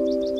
9.